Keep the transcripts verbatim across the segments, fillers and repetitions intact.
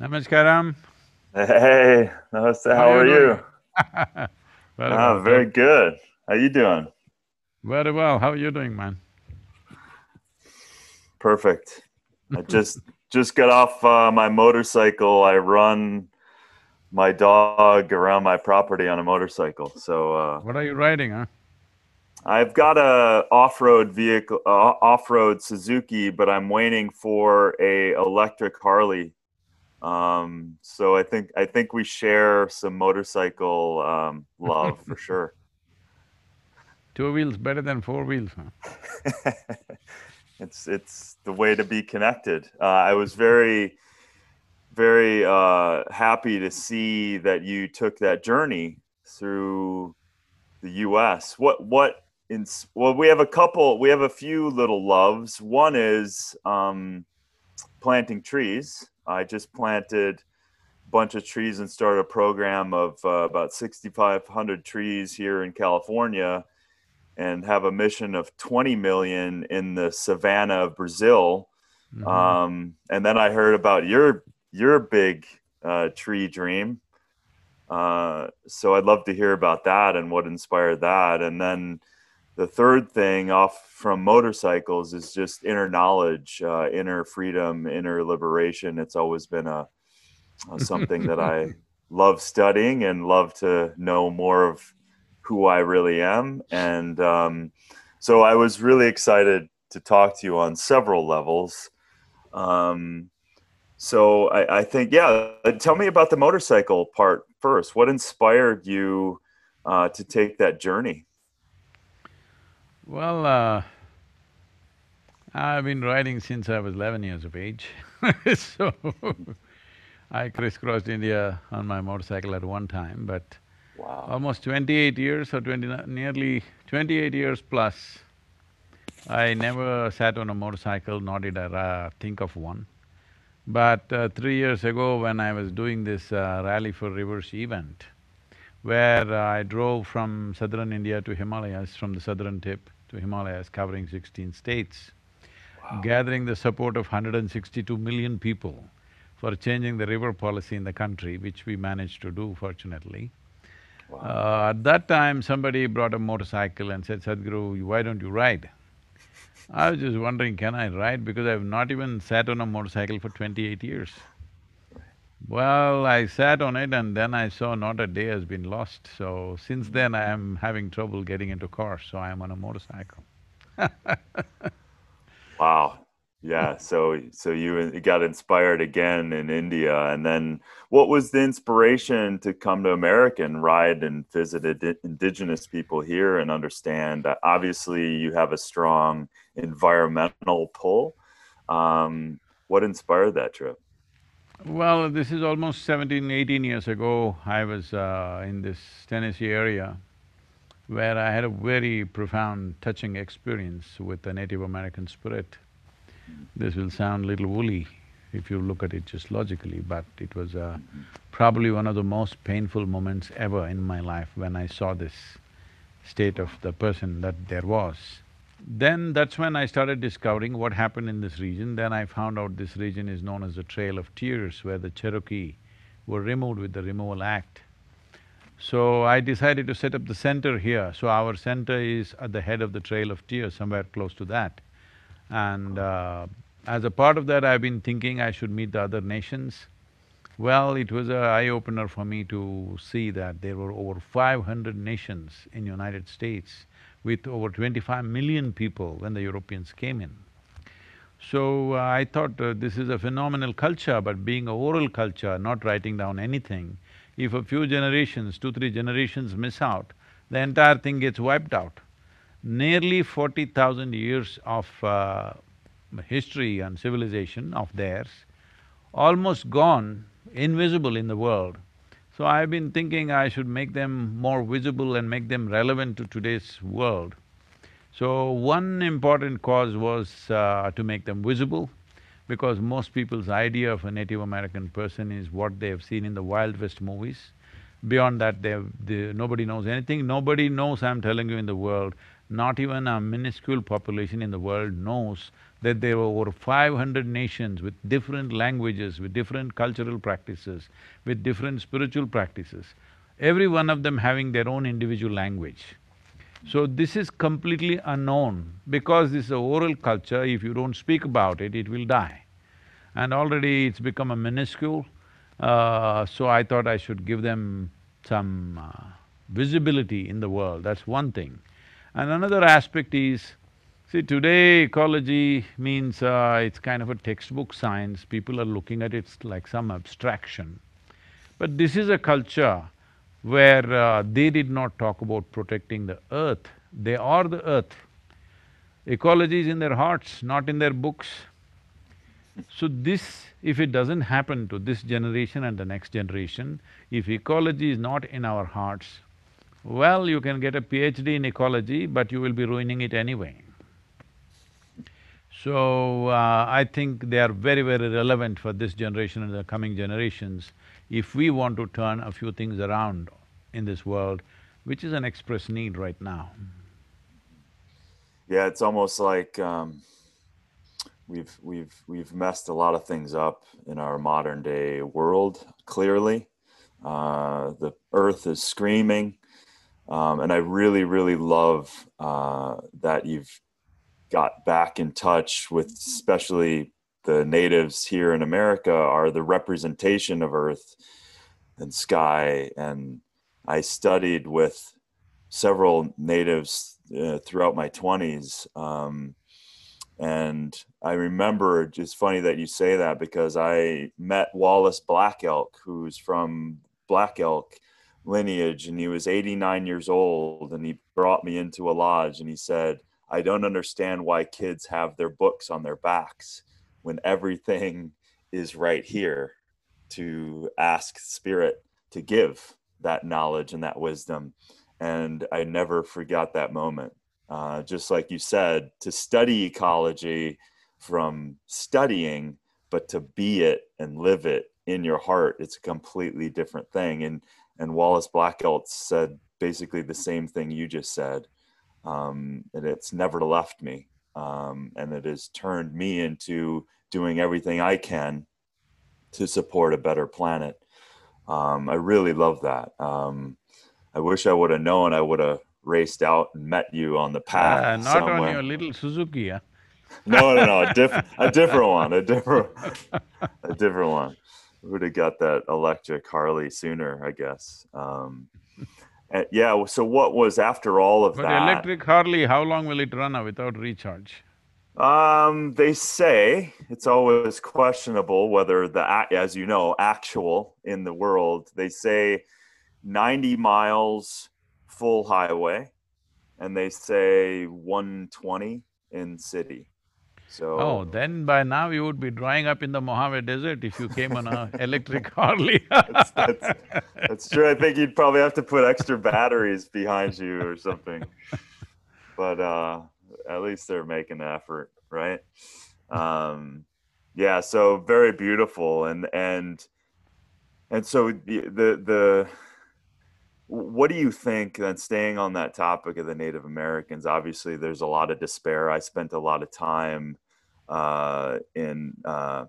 Namaskaram. Hey, Namaste. How are you? Very well, ah, very good. How you doing? Very well. How are you doing, man? Perfect. I just just got off uh, my motorcycle. I run my dog around my property on a motorcycle. So. Uh, what are you riding, huh? I've got a off-road vehicle, uh, off-road Suzuki, but I'm waiting for a electric Harley. Um, so I think I think we share some motorcycle um, love for sure. Two wheels better than four wheels. Huh? it's it's the way to be connected. Uh, I was very very uh, happy to see that you took that journey through the U S What what in well we have a couple we have a few little loves. One is um, planting trees. I just planted a bunch of trees and started a program of uh, about sixty-five hundred trees here in California and have a mission of twenty million in the savannah of Brazil. Mm-hmm. Um, and then I heard about your, your big uh, tree dream. Uh, so I'd love to hear about that and what inspired that. And then the third thing off from motorcycles is just inner knowledge, uh, inner freedom, inner liberation. It's always been a, a something that I love studying and love to know more of who I really am. And um, so I was really excited to talk to you on several levels. Um, so I, I think, yeah, tell me about the motorcycle part first. What inspired you uh, to take that journey? Well, uh, I've been riding since I was eleven years of age, so I crisscrossed India on my motorcycle at one time, but wow. Almost twenty-eight years or twenty, nearly twenty-eight years plus, I never sat on a motorcycle, nor did I uh, think of one. But uh, three years ago when I was doing this uh, Rally for Rivers event, where uh, I drove from southern India to Himalayas, from the southern tip to Himalayas, covering sixteen states, wow. Gathering the support of one hundred sixty-two million people for changing the river policy in the country, which we managed to do, fortunately. Wow. Uh, at that time, somebody brought a motorcycle and said, Sadhguru, why don't you ride? I was just wondering, can I ride? Because I've not even sat on a motorcycle for twenty-eight years. Well, I sat on it and then I saw not a day has been lost, so since then I am having trouble getting into cars, so I am on a motorcycle. Wow. Yeah, so so you got inspired again in India, and then what was the inspiration to come to America and ride and visit ind indigenous people here and understand? Obviously, you have a strong environmental pull. Um, what inspired that trip? Well, this is almost seventeen, eighteen years ago, I was uh, in this Tennessee area where I had a very profound, touching experience with the Native American spirit. This will sound little woolly if you look at it just logically, but it was uh, probably one of the most painful moments ever in my life when I saw this state of the person that there was. Then that's when I started discovering what happened in this region. Then I found out this region is known as the Trail of Tears, where the Cherokee were removed with the Removal Act. So I decided to set up the center here. So our center is at the head of the Trail of Tears, somewhere close to that. And uh, as a part of that, I've been thinking I should meet the other nations. Well, it was an eye-opener for me to see that there were over five hundred nations in the United States with over twenty-five million people when the Europeans came in. So uh, I thought uh, this is a phenomenal culture, but being an oral culture, not writing down anything, if a few generations, two, three generations miss out, the entire thing gets wiped out. Nearly forty thousand years of uh, history and civilization of theirs, almost gone, invisible in the world. So I've been thinking I should make them more visible and make them relevant to today's world. So one important cause was uh, to make them visible, because most people's idea of a Native American person is what they have seen in the Wild West movies. Beyond that, they, they, nobody knows anything. Nobody knows, I'm telling you, in the world, not even a minuscule population in the world knows that there were over five hundred nations with different languages, with different cultural practices, with different spiritual practices, every one of them having their own individual language. So this is completely unknown. Because this is an oral culture, if you don't speak about it, it will die. And already it's become a minuscule, uh, so I thought I should give them some uh, visibility in the world, that's one thing. And another aspect is, see, today ecology means uh, it's kind of a textbook science, people are looking at it like some abstraction. But this is a culture where uh, they did not talk about protecting the earth, they are the earth. Ecology is in their hearts, not in their books. So this, if it doesn't happen to this generation and the next generation, if ecology is not in our hearts, well, you can get a PhD in ecology, but you will be ruining it anyway. So, uh, I think they are very, very relevant for this generation and the coming generations if we want to turn a few things around in this world, which is an express need right now. Yeah, it's almost like um, we've, we've, we've messed a lot of things up in our modern day world, clearly. Uh, the earth is screaming, um, and I really, really love uh, that you've got back in touch with, especially the natives here in America are the representation of earth and sky. And I studied with several natives uh, throughout my twenties. Um, and I remember, just funny that you say that, because I met Wallace Black Elk, who's from Black Elk lineage, and he was eighty-nine years old, and he brought me into a lodge and he said, "I don't understand why kids have their books on their backs when everything is right here to ask spirit to give that knowledge and that wisdom." And I never forgot that moment. Uh, just like you said, to study ecology from studying, but to be it and live it in your heart, it's a completely different thing. And, and Wallace Black Elk said basically the same thing you just said. Um, and it's never left me, um, and it has turned me into doing everything I can to support a better planet. Um, I really love that. Um, I wish I would have known I would have raced out and met you on the path. Uh, not somewhere. On your little Suzuki, huh? No, no, no, a, diff a different one, a different, a different one. Would have got that electric Harley sooner, I guess. Um, Uh, yeah, so what was after all of but that? But electric Harley, how long will it run without recharge? Um, they say, it's always questionable whether the, as you know, actual in the world, they say ninety miles full highway, and they say one twenty in city. So, oh, then by now you would be drying up in the Mojave Desert if you came on an electric Harley. that's, that's, that's true. I think you'd probably have to put extra batteries behind you or something. But uh, at least they're making an effort, right? Um, yeah. So very beautiful, and and and so the the. the what do you think, then staying on that topic of the Native Americans, obviously there's a lot of despair. I spent a lot of time uh, in uh,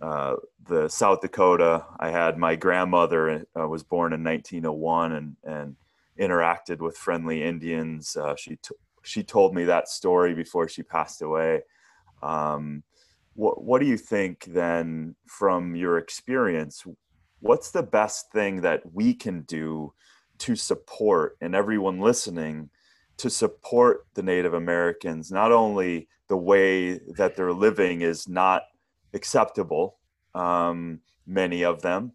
uh, the South Dakota. I had my grandmother, uh, was born in nineteen oh one and, and interacted with friendly Indians. Uh, she, t she told me that story before she passed away. Um, wh what do you think then, from your experience, what's the best thing that we can do to support, and everyone listening, to support the Native Americans? Not only the way that they're living is not acceptable, um, many of them,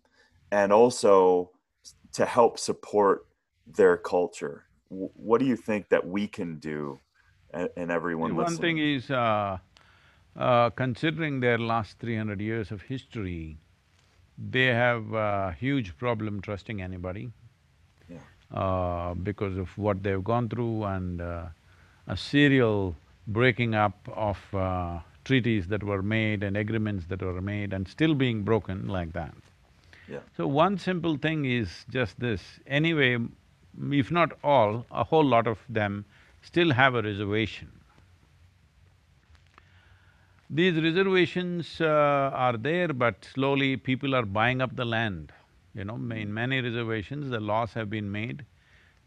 and also to help support their culture. W what do you think that we can do, and, and everyone listening? One thing is, uh, uh, considering their last three hundred years of history, they have a huge problem trusting anybody. Uh, because of what they've gone through, and uh, a serial breaking up of uh, treaties that were made and agreements that were made and still being broken like that. Yeah. So one simple thing is just this, anyway, if not all, a whole lot of them still have a reservation. These reservations uh, are there, but slowly people are buying up the land. You know, in many reservations, the laws have been made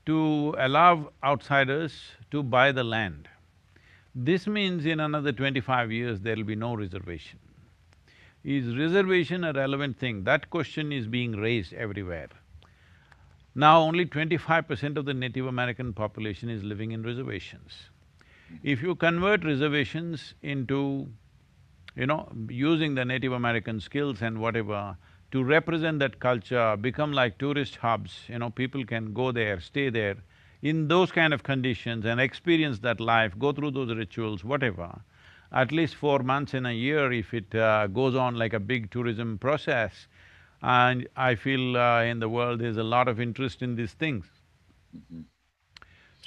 to allow outsiders to buy the land. This means in another twenty-five years, there will be no reservation. Is reservation a relevant thing? That question is being raised everywhere. Now only twenty-five percent of the Native American population is living in reservations. If you convert reservations into, you know, using the Native American skills and whatever to represent that culture, become like tourist hubs, you know, people can go there, stay there, in those kind of conditions and experience that life, go through those rituals, whatever. At least four months in a year, if it uh, goes on like a big tourism process, and I feel uh, in the world there's a lot of interest in these things. Mm-hmm.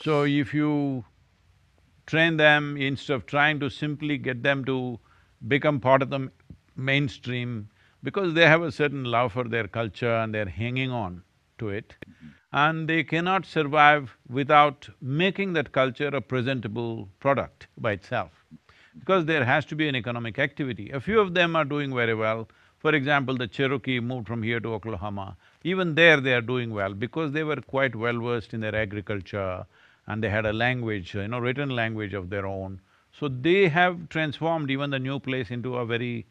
So if you train them, instead of trying to simply get them to become part of the mainstream, because they have a certain love for their culture and they're hanging on to it, mm-hmm. and they cannot survive without making that culture a presentable product by itself. Because there has to be an economic activity. A few of them are doing very well. For example, the Cherokee moved from here to Oklahoma. Even there they are doing well because they were quite well-versed in their agriculture and they had a language, you know, written language of their own. So they have transformed even the new place into a very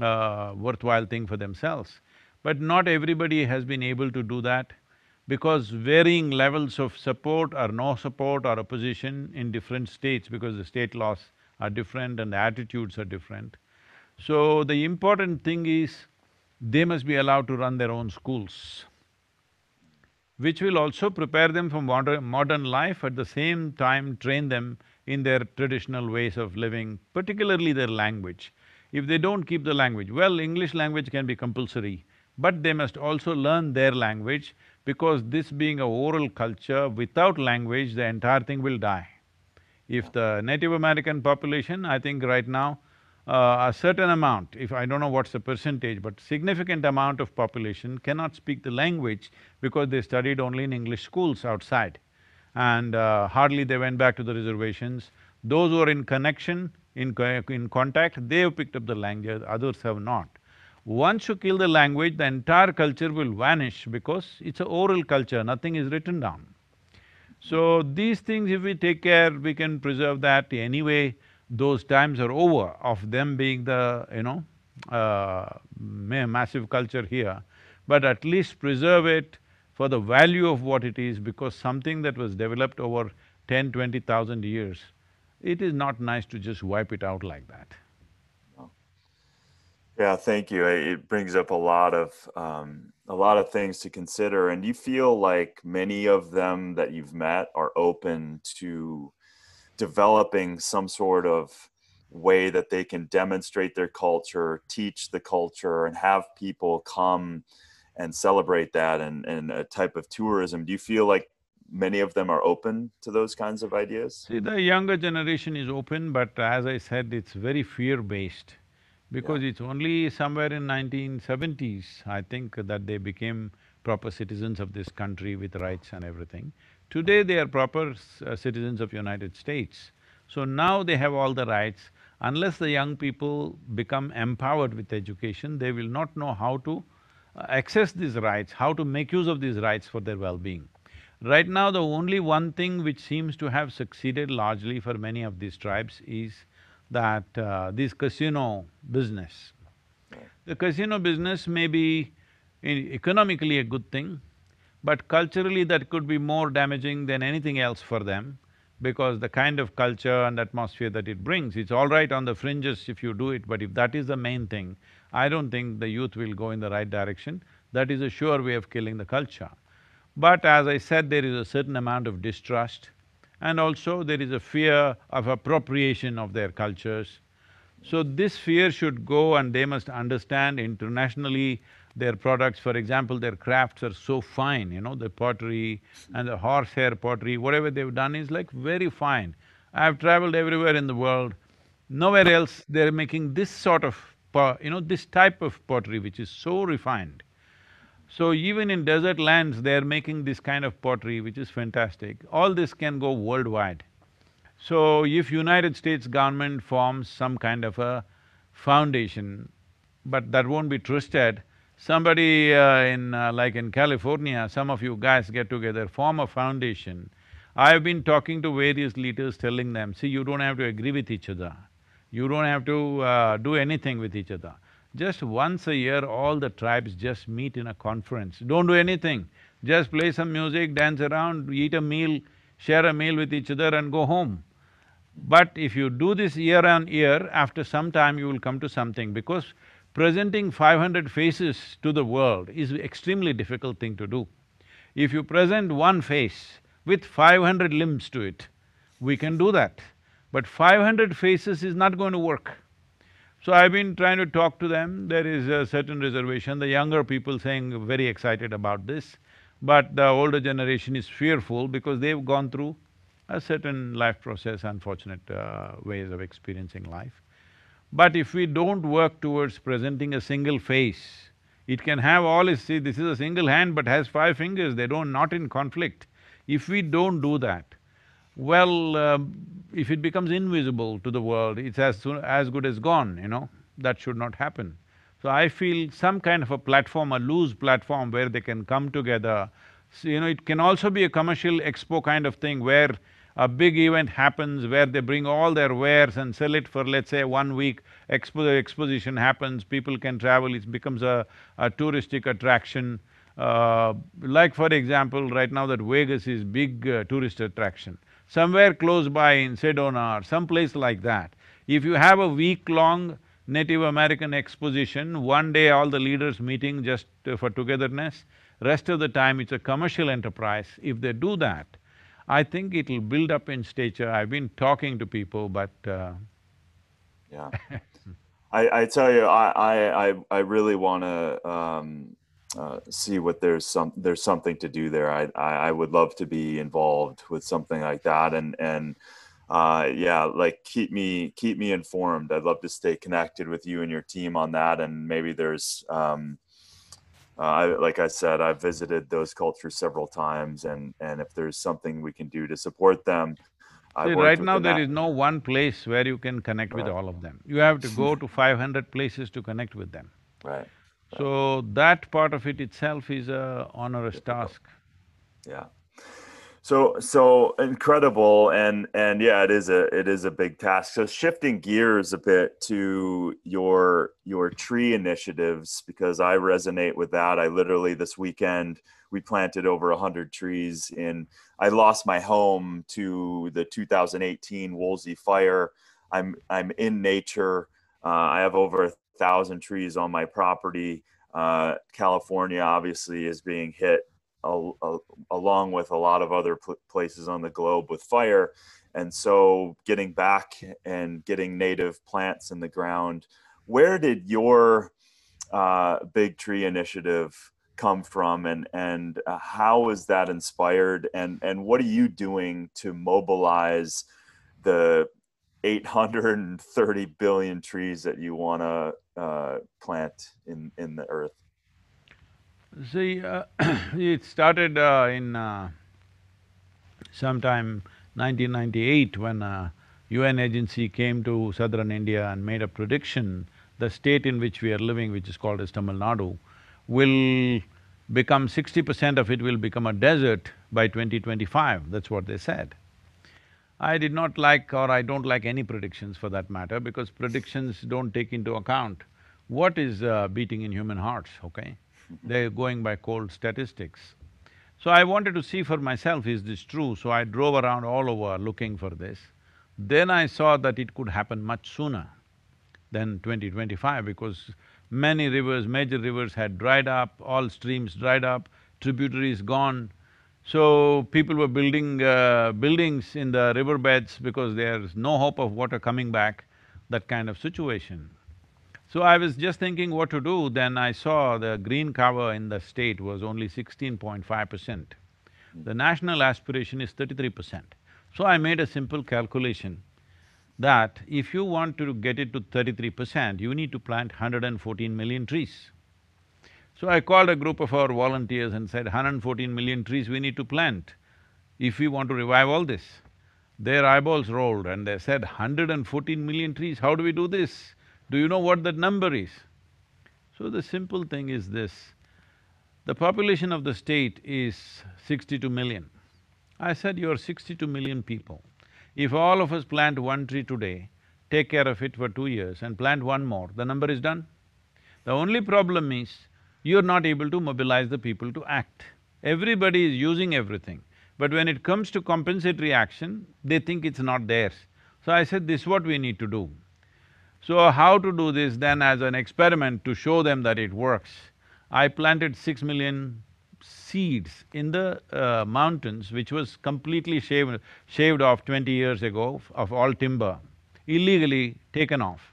uh, worthwhile thing for themselves. But not everybody has been able to do that because varying levels of support or no support or opposition in different states, because the state laws are different and the attitudes are different. So the important thing is, they must be allowed to run their own schools, which will also prepare them for modern life, at the same time train them in their traditional ways of living, particularly their language. If they don't keep the language, well, English language can be compulsory, but they must also learn their language, because this being an oral culture, without language, the entire thing will die. If the Native American population, I think right now, uh, a certain amount, if I don't know what's the percentage, but significant amount of population cannot speak the language because they studied only in English schools outside. And uh, hardly they went back to the reservations. Those who are in connection, in, co in contact, they have picked up the language, others have not. Once you kill the language, the entire culture will vanish because it's an oral culture, nothing is written down. So these things, if we take care, we can preserve that. Anyway, those times are over of them being the, you know, uh, massive culture here. But at least preserve it for the value of what it is, because something that was developed over ten, twenty thousand years, it is not nice to just wipe it out like that. Yeah, thank you. It brings up a lot of um, a lot of things to consider. And you feel like many of them that you've met are open to developing some sort of way that they can demonstrate their culture, teach the culture, and have people come and celebrate that and, and a type of tourism. Do you feel like many of them are open to those kinds of ideas? See, the younger generation is open, but as I said, it's very fear-based. Because yeah. It's only somewhere in nineteen seventies, I think, that they became proper citizens of this country with rights and everything. Today they are proper uh, citizens of United States. So now they have all the rights. Unless the young people become empowered with education, they will not know how to uh, access these rights, how to make use of these rights for their well-being. Right now, the only one thing which seems to have succeeded largely for many of these tribes is that uh, this casino business. The casino business may be economically a good thing, but culturally that could be more damaging than anything else for them, because the kind of culture and atmosphere that it brings, it's all right on the fringes if you do it, but if that is the main thing, I don't think the youth will go in the right direction. That is a sure way of killing the culture. But as I said, there is a certain amount of distrust, and also there is a fear of appropriation of their cultures. So this fear should go, and they must understand internationally their products. For example, their crafts are so fine, you know, the pottery and the horsehair pottery, whatever they've done is like very fine. I've traveled everywhere in the world, nowhere else they're making this sort of, you know, this type of pottery which is so refined. So even in desert lands, they're making this kind of pottery, which is fantastic. All this can go worldwide. So if United States government forms some kind of a foundation, but that won't be trusted. Somebody uh, in… Uh, like in California, some of you guys get together, form a foundation. I've been talking to various leaders, telling them, see, you don't have to agree with each other. You don't have to uh, do anything with each other. Just once a year, all the tribes just meet in a conference. Don't do anything. Just play some music, dance around, eat a meal, share a meal with each other and go home. But if you do this year on year, after some time you will come to something, because presenting five hundred faces to the world is an extremely difficult thing to do. If you present one face with five hundred limbs to it, we can do that. But five hundred faces is not going to work. So I've been trying to talk to them. There is a certain reservation. The younger people saying very excited about this, but the older generation is fearful because they've gone through a certain life process, unfortunate uh, ways of experiencing life. But if we don't work towards presenting a single face, it can have all is, see, this is a single hand but has five fingers, they don't, not in conflict. If we don't do that, well, uh, if it becomes invisible to the world, it's as soon, as good as gone, you know, that should not happen. So I feel some kind of a platform, a loose platform where they can come together. So, you know, it can also be a commercial expo kind of thing where a big event happens where they bring all their wares and sell it for, let's say, one week. Expo exposition happens, people can travel, it becomes a, a touristic attraction. Uh, like for example, right now that Vegas is big uh, tourist attraction. Somewhere close by in Sedona or some place like that, if you have a week-long Native American exposition, one day all the leaders meeting just uh, for togetherness, rest of the time it's a commercial enterprise. If they do that, I think it'll build up in stature. I've been talking to people, but… Uh... Yeah. I, I tell you, I, I, I really want to um, uh, see what there's some, there's something to do there. I, I, I would love to be involved with something like that, and, and uh, yeah, like keep me, keep me informed. I'd love to stay connected with you and your team on that, and maybe there's… Um, Uh, I, like I said, I've visited those cultures several times, and, and if there's something we can do to support them… See, right now there is no one place where you can connect with all of them. You have to go to five hundred places to connect with them. Right. So that part of it itself is a onerous task. Yeah. So, so incredible, and, and yeah, it is a, it is a big task. So shifting gears a bit to your, your tree initiatives, because I resonate with that. I literally, this weekend, we planted over a hundred trees in, I lost my home to the two thousand eighteen Woolsey fire. I'm, I'm in nature. Uh, I have over a thousand trees on my property. Uh, California obviously is being hit A, a, along with a lot of other pl places on the globe with fire. And so getting back and getting native plants in the ground, where did your uh, big tree initiative come from, and, and uh, how is that inspired, and, and what are you doing to mobilize the eight hundred thirty billion trees that you want to uh, plant in, in the earth? See, uh, it started uh, in uh, sometime nineteen ninety-eight when a U N agency came to southern India and made a prediction, the state in which we are living, which is called as Tamil Nadu, will become sixty percent of it will become a desert by twenty twenty-five, that's what they said. I did not like, or I don't like any predictions for that matter, because predictions don't take into account what is uh, beating in human hearts, okay? They're going by cold statistics. So I wanted to see for myself, is this true? So I drove around all over looking for this. Then I saw that it could happen much sooner than twenty twenty-five, because many rivers, major rivers had dried up, all streams dried up, tributaries gone. So people were building uh, buildings in the riverbeds because there's no hope of water coming back, that kind of situation. So I was just thinking what to do, then I saw the green cover in the state was only sixteen point five percent. The national aspiration is thirty-three percent. So I made a simple calculation that if you want to get it to thirty-three percent, you need to plant one hundred fourteen million trees. So I called a group of our volunteers and said, one hundred fourteen million trees we need to plant if we want to revive all this. Their eyeballs rolled and they said, one hundred fourteen million trees, how do we do this? Do you know what that number is? So the simple thing is this, the population of the state is sixty-two million. I said you are sixty-two million people. If all of us plant one tree today, take care of it for two years and plant one more, the number is done. The only problem is, you're not able to mobilize the people to act. Everybody is using everything, but when it comes to compensatory action, they think it's not theirs. So I said, this is what we need to do. So how to do this then as an experiment to show them that it works, I planted six million seeds in the uh, mountains, which was completely shaved, shaved off twenty years ago of all timber, illegally taken off.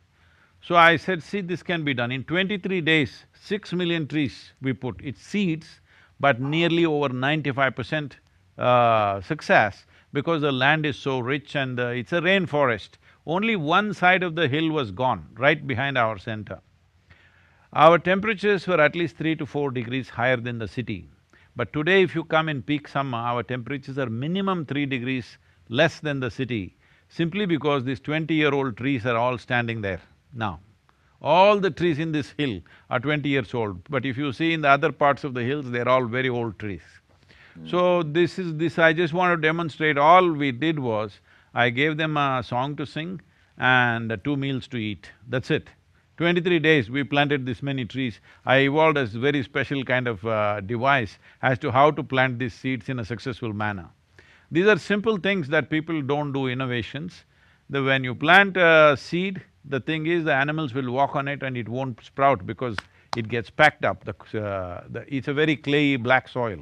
So I said, see, this can be done. In twenty-three days, six million trees we put. It's seeds, but nearly over ninety-five percent uh, success because the land is so rich and uh, it's a rainforest. Only one side of the hill was gone, right behind our center. Our temperatures were at least three to four degrees higher than the city. But today if you come in peak summer, our temperatures are minimum three degrees less than the city, simply because these twenty-year-old trees are all standing there now. All the trees in this hill are twenty years old, but if you see in the other parts of the hills, they're all very old trees. Mm. So this is… this I just want to demonstrate, all we did was, I gave them a song to sing and two meals to eat, that's it. Twenty-three days we planted this many trees. I evolved a very special kind of uh, device as to how to plant these seeds in a successful manner. These are simple things that people don't do innovations. The when you plant a seed, the thing is the animals will walk on it and it won't sprout because it gets packed up, the, uh, the, it's a very clayey black soil.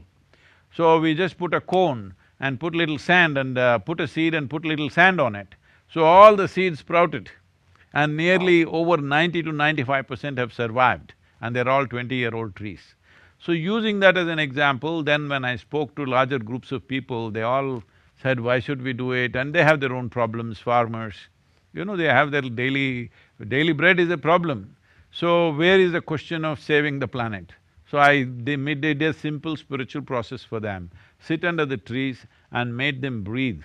So we just put a cone and put little sand and uh, put a seed and put little sand on it. So all the seeds sprouted and nearly over ninety to ninety-five percent have survived and they're all twenty-year-old trees. So using that as an example, then when I spoke to larger groups of people, they all said, why should we do it? And they have their own problems, farmers. You know, they have their daily… daily bread is a problem. So where is the question of saving the planet? So I… they made a simple spiritual process for them. Sit under the trees and made them breathe.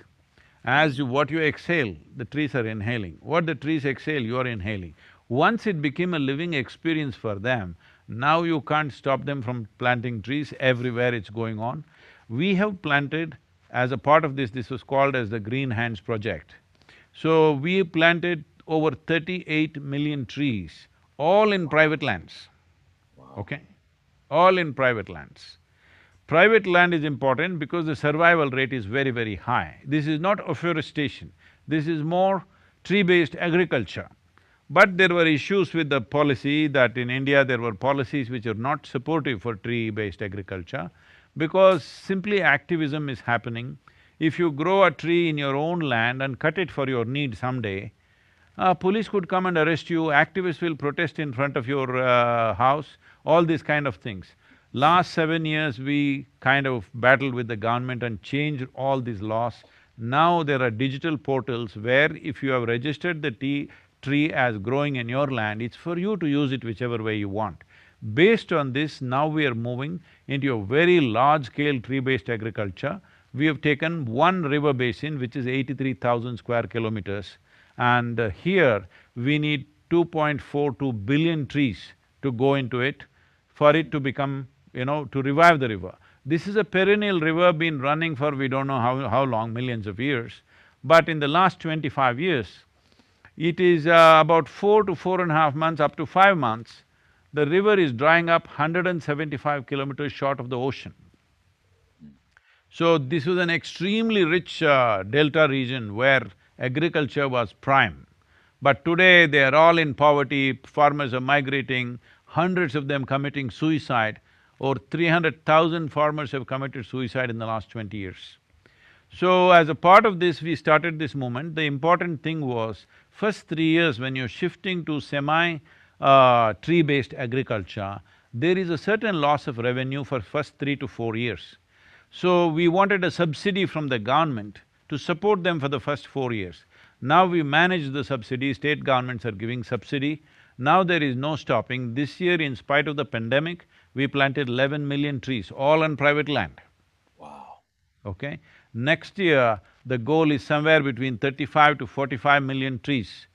As you, what you exhale, the trees are inhaling. What the trees exhale, you are inhaling. Once it became a living experience for them, now you can't stop them from planting trees everywhere it's going on. We have planted, as a part of this, this was called as the Green Hands Project. So we planted over thirty-eight million trees, all in private lands, okay? All in private lands. Private land is important because the survival rate is very, very high. This is not afforestation, this is more tree-based agriculture. But there were issues with the policy that in India there were policies which are not supportive for tree-based agriculture because simply activism is happening. If you grow a tree in your own land and cut it for your need someday, uh, police could come and arrest you, activists will protest in front of your uh, house, all these kind of things. Last seven years, we kind of battled with the government and changed all these laws. Now there are digital portals where if you have registered the tea tree as growing in your land, it's for you to use it whichever way you want. Based on this, now we are moving into a very large-scale tree-based agriculture. We have taken one river basin, which is eighty-three thousand square kilometers, and uh, here we need two point four two billion trees to go into it, for it to become, you know, to revive the river. This is a perennial river been running for we don't know how, how long, millions of years, but in the last twenty-five years, it is uh, about four to four and a half months, up to five months, the river is drying up one hundred seventy-five kilometers short of the ocean. So this was an extremely rich uh, delta region where agriculture was prime. But today they are all in poverty, farmers are migrating, hundreds of them committing suicide, or three hundred thousand farmers have committed suicide in the last twenty years. So as a part of this, we started this movement. The important thing was, first three years when you're shifting to semi uh, tree-based agriculture, there is a certain loss of revenue for first three to four years. So we wanted a subsidy from the government to support them for the first four years. Now we manage the subsidy, state governments are giving subsidy. Now there is no stopping. This year, in spite of the pandemic, we planted eleven million trees, all on private land. Wow. Okay? Next year, the goal is somewhere between thirty-five to forty-five million trees.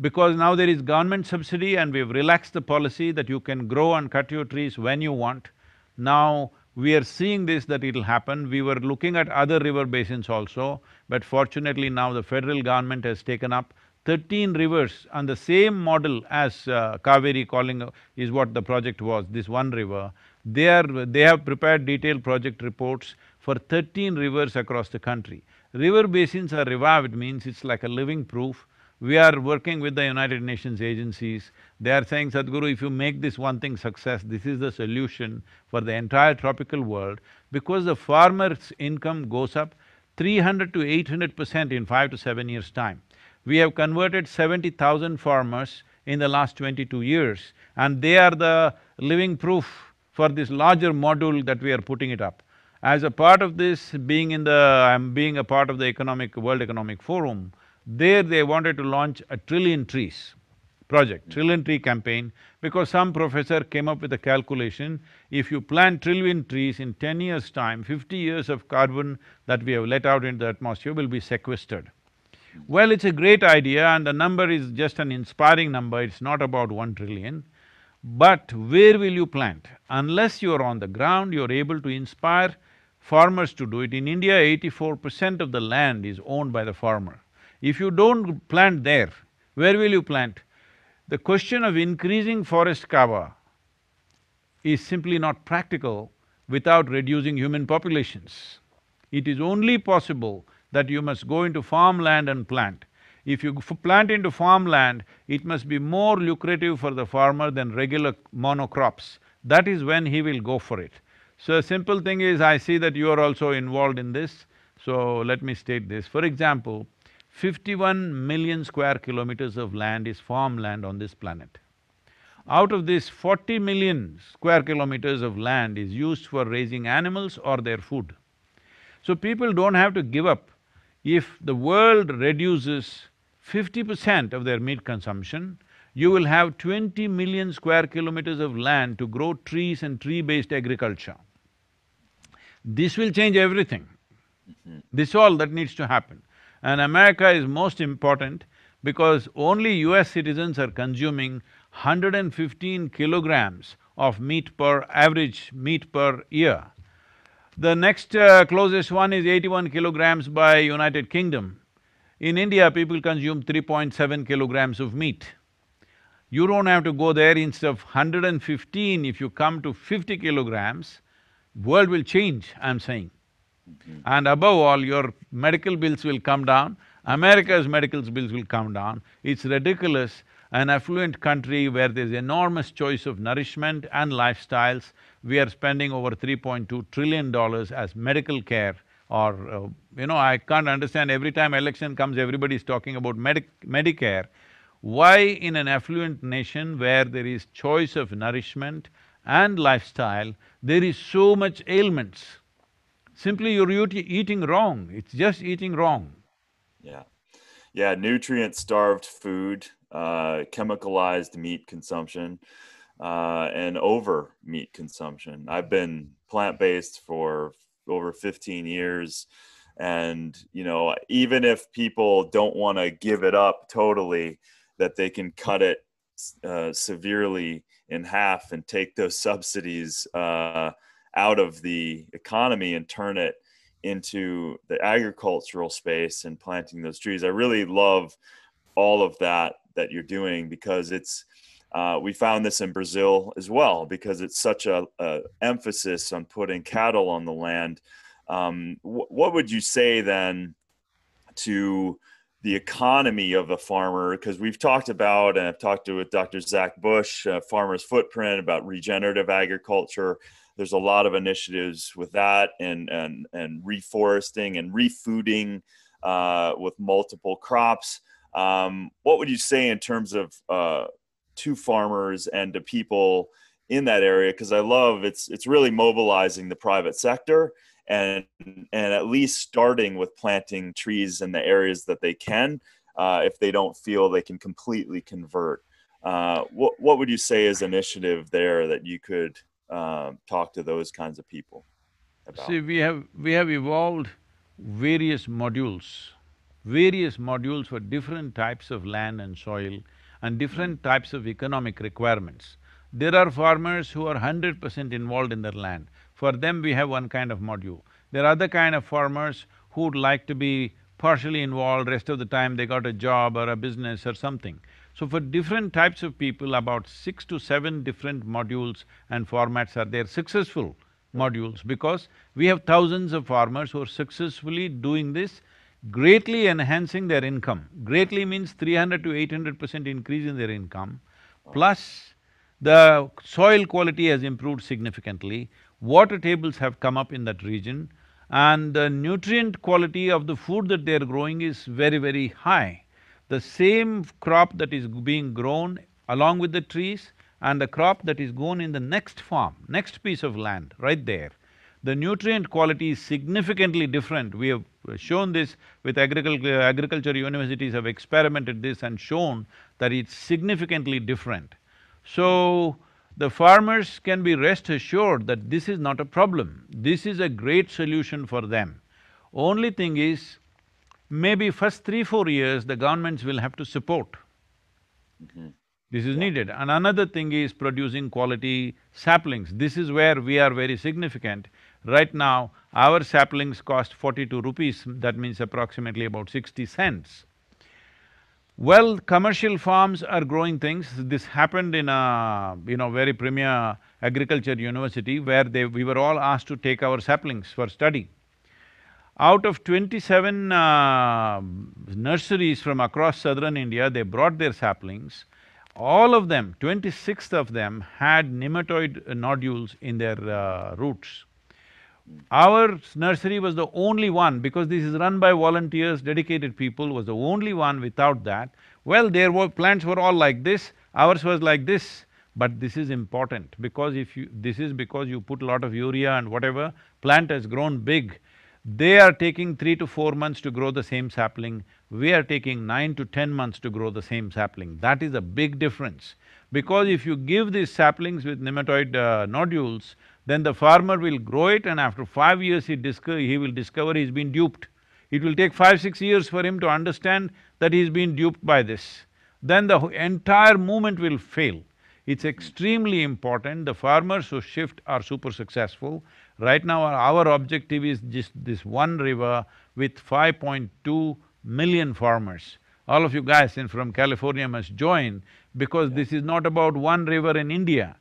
because now there is government subsidy and we've relaxed the policy that you can grow and cut your trees when you want. Now, we are seeing this that it'll happen. We were looking at other river basins also, but fortunately now the federal government has taken up thirteen rivers on the same model as uh, Cauvery Calling is what the project was, this one river. They are… they have prepared detailed project reports for thirteen rivers across the country. River basins are revived means it's like a living proof. We are working with the United Nations agencies. They are saying, Sadhguru, if you make this one thing success, this is the solution for the entire tropical world, because the farmer's income goes up three hundred to eight hundred percent in five to seven years' time. We have converted seventy thousand farmers in the last twenty-two years, and they are the living proof for this larger module that we are putting it up. As a part of this, being in the… I'm being a part of the economic… World Economic Forum, there they wanted to launch a trillion trees project, trillion tree campaign, because some professor came up with a calculation, if you plant trillion trees in ten years' time, fifty years of carbon that we have let out into the atmosphere will be sequestered. Well, it's a great idea and the number is just an inspiring number, it's not about one trillion. But where will you plant? Unless you're on the ground, you're able to inspire farmers to do it. In India, eighty-four percent of the land is owned by the farmer. If you don't plant there, where will you plant? The question of increasing forest cover is simply not practical without reducing human populations. It is only possible that you must go into farmland and plant. If you plant into farmland, it must be more lucrative for the farmer than regular monocrops. That is when he will go for it. So a simple thing is, I see that you are also involved in this, so let me state this. For example, fifty-one million square kilometers of land is farmland on this planet. Out of this, forty million square kilometers of land is used for raising animals or their food. So people don't have to give up. If the world reduces fifty percent of their meat consumption, you will have twenty million square kilometers of land to grow trees and tree-based agriculture. This will change everything. This is all that needs to happen. And America is most important because only U S citizens are consuming one hundred fifteen kilograms of meat per… average meat per year. The next uh, closest one is eighty-one kilograms by United Kingdom. In India, people consume three point seven kilograms of meat. You don't have to go there, instead of one hundred fifteen, if you come to fifty kilograms, world will change, I'm saying. Mm-hmm. And above all, your medical bills will come down, America's medical bills will come down. It's ridiculous, an affluent country where there's enormous choice of nourishment and lifestyles, we are spending over three point two trillion dollars as medical care or… Uh, you know, I can't understand, every time election comes, everybody's talking about medic Medicare. Why in an affluent nation where there is choice of nourishment and lifestyle, there is so much ailments? Simply you're eating wrong, it's just eating wrong. Yeah. Yeah, nutrient-starved food, uh, chemicalized meat consumption, Uh, and over meat consumption. I've been plant-based for over fifteen years, and you know, even if people don't want to give it up totally, that they can cut it uh, severely in half and take those subsidies uh, out of the economy and turn it into the agricultural space and planting those trees. I really love all of that that you're doing, because it's… Uh, we found this in Brazil as well, because it's such a, a emphasis on putting cattle on the land. Um, wh what would you say then to the economy of a farmer? Because we've talked about, and I've talked to with Doctor Zach Bush, uh, Farmer's Footprint, about regenerative agriculture. There's a lot of initiatives with that, and and and reforesting and refooding uh, with multiple crops. Um, what would you say in terms of uh, to farmers and to people in that area? Because I love it's it's really mobilizing the private sector and and at least starting with planting trees in the areas that they can, uh, if they don't feel they can completely convert. Uh, what what would you say is initiative there that you could uh, talk to those kinds of people about? See, we have we have evolved various modules various modules for different types of land and soil and different types of economic requirements. There are farmers who are hundred percent involved in their land. For them, we have one kind of module. There are other kind of farmers who would like to be partially involved, rest of the time they got a job or a business or something. So for different types of people, about six to seven different modules and formats are there, successful modules, because we have thousands of farmers who are successfully doing this, greatly enhancing their income. Greatly means three hundred to eight hundred percent increase in their income, plus the soil quality has improved significantly, water tables have come up in that region, and the nutrient quality of the food that they're growing is very, very high. The same crop that is being grown along with the trees and the crop that is grown in the next farm, next piece of land, right there, the nutrient quality is significantly different. We have shown this with agriculture, agriculture universities have experimented this and shown that it's significantly different. So, the farmers can be rest assured that this is not a problem. This is a great solution for them. Only thing is, maybe first three, four years, the governments will have to support. Mm-hmm. This is yeah. needed. And another thing is producing quality saplings. This is where we are very significant. Right now, our saplings cost forty-two rupees, that means approximately about sixty cents. Well, commercial farms are growing things. This happened in a, you know, very premier agriculture university where they… we were all asked to take our saplings for study. Out of twenty-seven uh, nurseries from across southern India, they brought their saplings. All of them, twenty-six of them had nematode nodules in their uh, roots. Our nursery was the only one, because this is run by volunteers, dedicated people, was the only one without that. Well, their plants were all like this, ours was like this, but this is important because if you… this is because you put a lot of urea and whatever, plant has grown big. They are taking three to four months to grow the same sapling, we are taking nine to ten months to grow the same sapling. That is a big difference, because if you give these saplings with nematode uh, nodules, then the farmer will grow it and after five years he discover… he will discover he's been duped. It will take five, six years for him to understand that he's been duped by this. Then the entire movement will fail. It's extremely important, the farmers who shift are super successful. Right now our, our objective is just this one river with five point two million farmers. All of you guys in from California must join, because this is not about one river in India.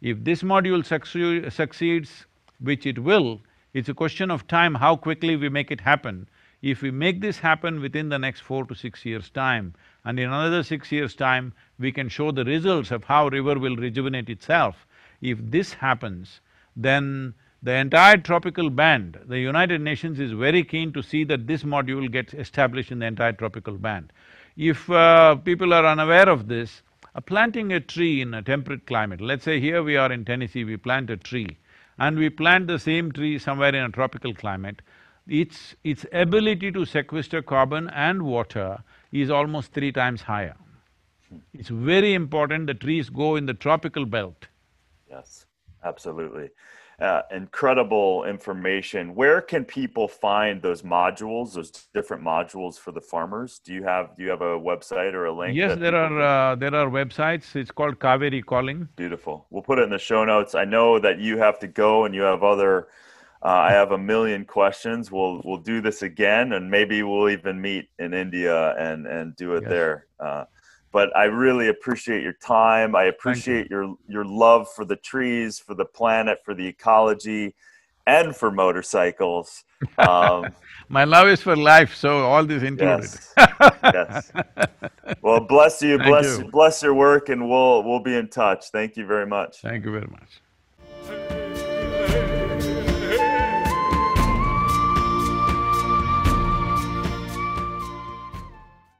If this module succeed, succeeds, which it will, it's a question of time how quickly we make it happen. If we make this happen within the next four to six years' time, and in another six years' time, we can show the results of how river will rejuvenate itself. If this happens, then the entire tropical band, the United Nations is very keen to see that this module gets established in the entire tropical band. If uh, people are unaware of this, Uh, planting a tree in a temperate climate, let's say here we are in Tennessee, we plant a tree and we plant the same tree somewhere in a tropical climate, its… its ability to sequester carbon and water is almost three times higher. It's very important the trees go in the tropical belt. Yes, absolutely. Uh, incredible information. Where can people find those modules, those different modules for the farmers? Do you have do you have a website or a link? Yes, there are uh, there are websites. It's called Cauvery Calling. Beautiful. We'll put it in the show notes. I know that you have to go and you have other. Uh, I have a million questions. We'll we'll do this again, and maybe we'll even meet in India and and do it yes. there. Uh, But I really appreciate your time. I appreciate your your love for the trees, for the planet, for the ecology, and for motorcycles. Um, My love is for life, so all this included. Yes. yes. Well, bless you. Bless you. Bless your work, and we'll we'll be in touch. Thank you very much. Thank you very much.